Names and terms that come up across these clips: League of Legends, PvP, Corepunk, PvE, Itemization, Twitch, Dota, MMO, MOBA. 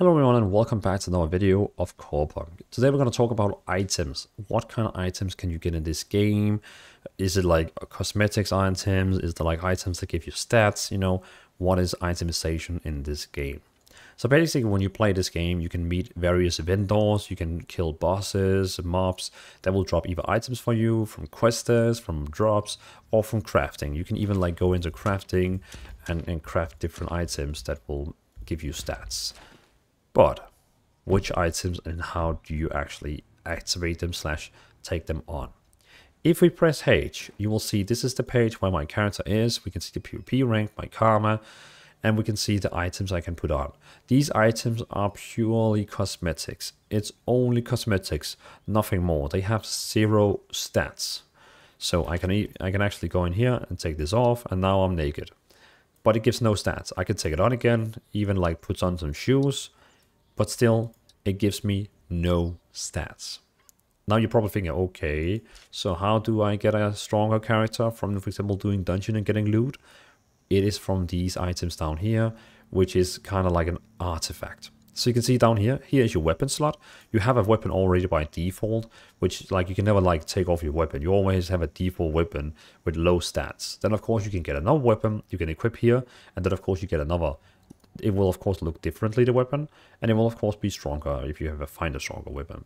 Hello everyone and welcome back to another video of Corepunk. Today we're going to talk about items. What kind of items can you get in this game? Is it like cosmetics items? Is there like items that give you stats? You know, what is itemization in this game? So basically when you play this game, you can meet various vendors, you can kill bosses, mobs that will drop either items for you from questers, from drops, or from crafting. You can even like go into crafting and craft different items that will give you stats. But which items and how do you actually activate them slash take them on? If we press H, you will see this is the page where my character is. We can see the PvP rank, my karma, and we can see the items I can put on. These items are purely cosmetics. It's only cosmetics, nothing more. They have zero stats. So I can actually go in here and take this off, and now I'm naked. But it gives no stats. I can take it on again, even like puts on some shoes. But still, it gives me no stats. Now you're probably thinking, okay, so how do I get a stronger character from, for example, doing dungeon and getting loot? It is from these items down here, which is kind of like an artifact. So you can see down here, here is your weapon slot. You have a weapon already by default, which like you can never like take off your weapon. You always have a default weapon with low stats. Then of course you can get another weapon, you can equip here, and then of course you get another. It will of course look differently, the weapon, and it will of course be stronger if you ever find a stronger weapon.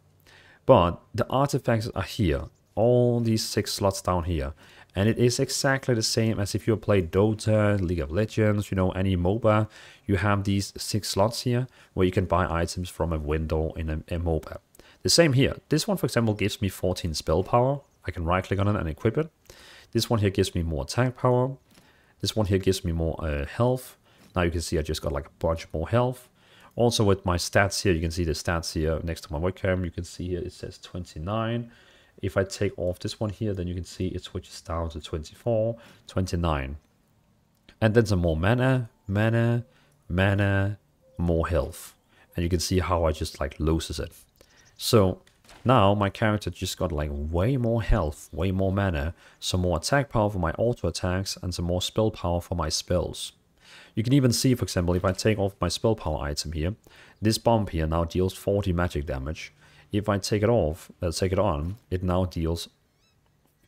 But the artifacts are here, all these 6 slots down here, and it is exactly the same as if you played Dota, League of Legends, you know, any MOBA. You have these 6 slots here where you can buy items from a window in a MOBA. The same here. This one, for example, gives me 14 spell power. I can right click on it and equip it. This one here gives me more attack power. This one here gives me more health. Now you can see I just got like a bunch more health. Also with my stats here, you can see the stats here next to my webcam. You can see here it says 29. If I take off this one here, then you can see it switches down to 24, 29. And then some more mana, mana, mana, more health. And you can see how I just like loses it. So now my character just got like way more health, way more mana, some more attack power for my auto attacks, and some more spell power for my spells. You can even see, for example, if I take off my spell power item here, this bomb here now deals 40 magic damage. If I take it off, take it on, it now deals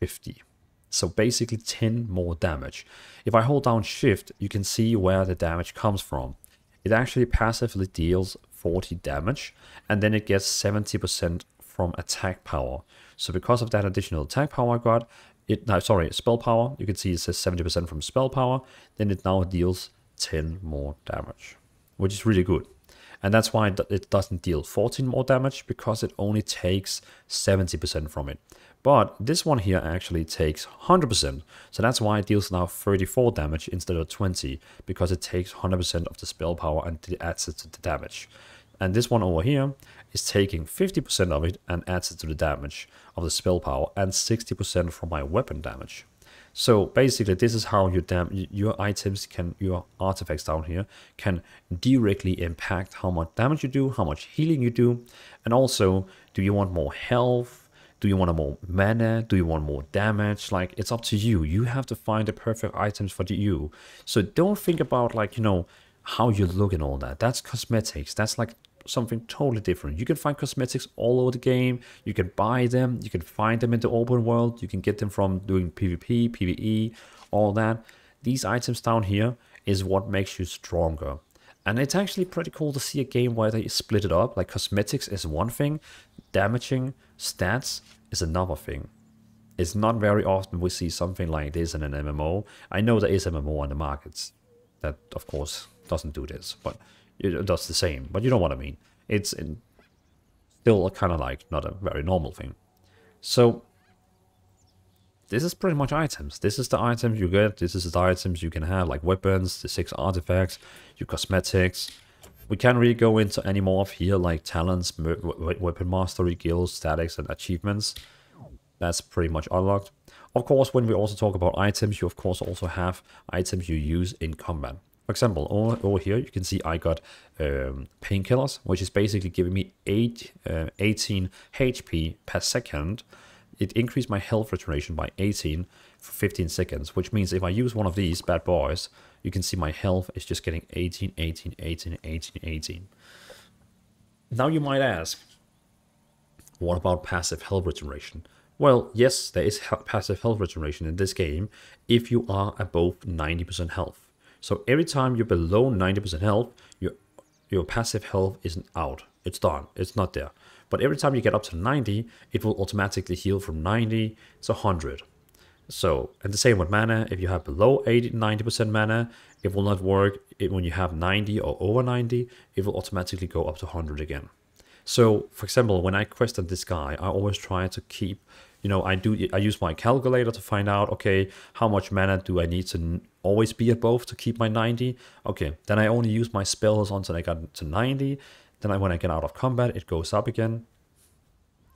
50. So basically 10 more damage. If I hold down shift, you can see where the damage comes from. It actually passively deals 40 damage, and then it gets 70% from attack power. So because of that additional attack power I got, spell power, you can see it says 70% from spell power, then it now deals 10 more damage, which is really good. And that's why it doesn't deal 14 more damage, because it only takes 70% from it. But this one here actually takes 100%, so that's why it deals now 34 damage instead of 20, because it takes 100% of the spell power and adds it to the damage. And this one over here is taking 50% of it and adds it to the damage of the spell power, and 60% from my weapon damage. So basically, this is how your artifacts down here can directly impact how much damage you do, how much healing you do, and also, do you want more health? Do you want more mana? Do you want more damage? Like, it's up to you. You have to find the perfect items for you. So don't think about like, you know, how you look and all that. That's cosmetics. That's like something totally different. You can find cosmetics all over the game. You can buy them. You can find them in the open world. You can get them from doing PvP, PvE, all that. These items down here is what makes you stronger. And it's actually pretty cool to see a game where they split it up. Like cosmetics is one thing. Damaging stats is another thing. It's not very often we see something like this in an MMO. I know there is MMO on the markets that, of course, doesn't do this, but it does the same. But you know what I mean. It's still kind of like not a very normal thing. So this is pretty much items. This is the items you get. This is the items you can have, like weapons, the 6 artifacts, your cosmetics. We can't really go into any more of here, like talents, weapon mastery, guilds, statics, and achievements. That's pretty much unlocked. Of course, when we also talk about items, you of course also have items you use in combat. For example, over here, you can see I got painkillers, which is basically giving me 18 HP per second. It increased my health regeneration by 18 for 15 seconds, which means if I use one of these bad boys, you can see my health is just getting 18, 18, 18, 18, 18. Now you might ask, what about passive health regeneration? Well, yes, there is passive health regeneration in this game if you are above 90% health. So every time you're below 90% health, your passive health isn't out. It's done. It's not there. But every time you get up to 90, it will automatically heal from 90 to 100. So, and the same with mana. If you have below 80, 90% mana, it will not work. When you have 90 or over 90, it will automatically go up to 100 again. So, for example, when I quested this guy, I always try to keep, you know, I use my calculator to find out, okay, how much mana do I need to always be above to keep my 90? Okay, then I only use my spells until I got to 90. Then when I get out of combat, it goes up again.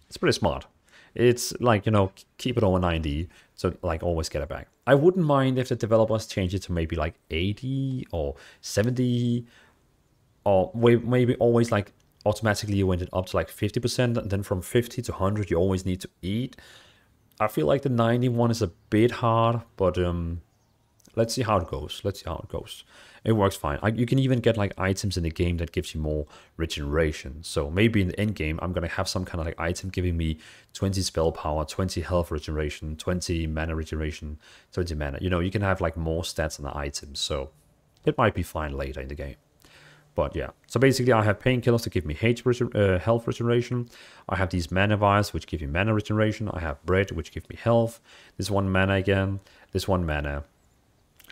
It's pretty smart. It's like, you know, keep it over 90, so like always get it back. I wouldn't mind if the developers change it to maybe like 80 or 70, or maybe always like automatically you went up to like 50%, and then from 50 to 100 you always need to eat. I feel like the 91 is a bit hard, but let's see how it goes. It works fine. You can even get like items in the game that gives you more regeneration. So maybe in the end game, I'm going to have some kind of like item giving me 20 spell power, 20 health regeneration, 20 mana regeneration, 20 mana. You know, you can have like more stats on the items. So it might be fine later in the game. But yeah, so basically I have painkillers to give me health regeneration. I have these mana vials which give me mana regeneration. I have bread which give me health. This one mana again, this one mana.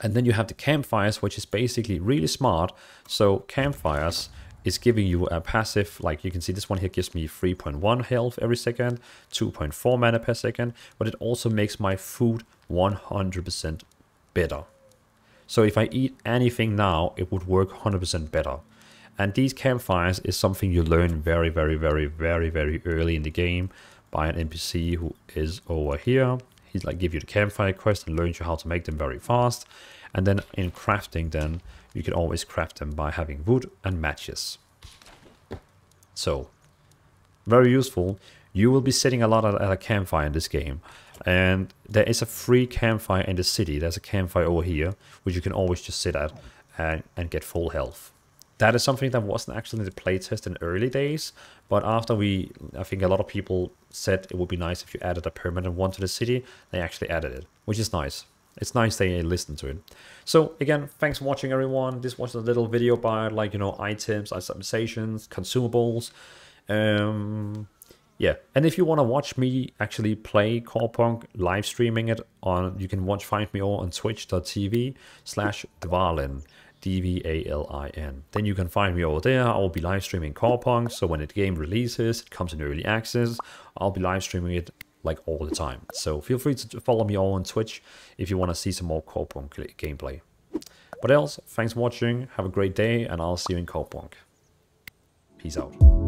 And then you have the campfires, which is basically really smart. So campfires is giving you a passive, like you can see this one here gives me 3.1 health every second, 2.4 mana per second, but it also makes my food 100% better. So if I eat anything now, it would work 100% better. And these campfires is something you learn very, very, very, very, very early in the game by an NPC who is over here. He's like give you the campfire quest and learns you how to make them very fast. And then in crafting, then you can always craft them by having wood and matches. So very useful. You will be sitting a lot at a campfire in this game. And there is a free campfire in the city. There's a campfire over here, which you can always just sit at and get full health. That is something that wasn't actually in the playtest in early days, but after I think a lot of people said it would be nice if you added a permanent one to the city, they actually added it, which is nice. It's nice they listened to it. So again, thanks for watching everyone. This was a little video about like, you know, items, customizations, consumables. Yeah, and if you want to watch me actually play Corepunk, live streaming it on, you can find me all on twitch.tv/Dvalin. D-V-A-L-I-N. Then you can find me over there. I'll be live streaming Corepunk, so when the game releases, it comes in early access, I'll be live streaming it like all the time. So feel free to follow me all on Twitch if you want to see some more Corepunk gameplay. But else, thanks for watching, have a great day, and I'll see you in Corepunk. Peace out.